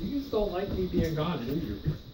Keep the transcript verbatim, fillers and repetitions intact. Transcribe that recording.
You just don't like me being gone, do you?